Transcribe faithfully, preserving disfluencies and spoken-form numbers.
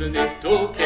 isn't it okay?